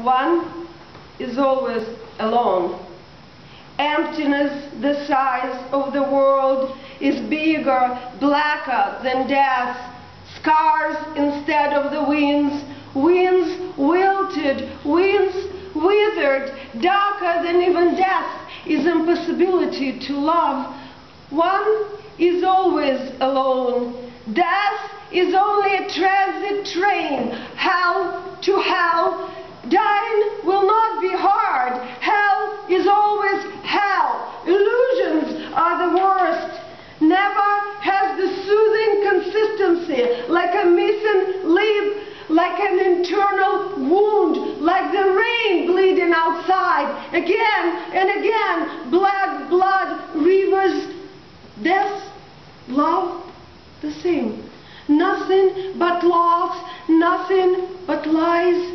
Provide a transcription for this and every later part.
one is always alone. Emptiness, the size of the world, is bigger, blacker than death. Scars instead of the winds, winds wilted, winds withered, darker than even death is impossibility to love. One is always alone. Death is only a transit train. Hell to hell. Dying will not be hard. Hell is always hell. Illusions are the worst. Never has the soothing consistency, like a missing lip, like an internal wound, like the rain bleeding outside. Again and again, blood, rivers, death, love, the same. Nothing but loss, nothing but lies.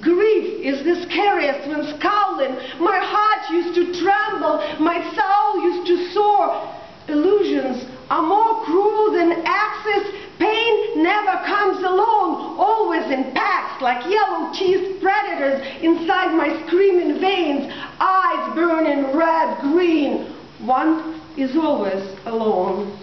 Grief is the scariest when scowling. My heart used to tremble, my soul used to soar. Illusions are more cruel than axes. Pain never comes alone, always in packs, like yellow-teased predators inside my screaming veins, eyes burning red-green. One is always alone.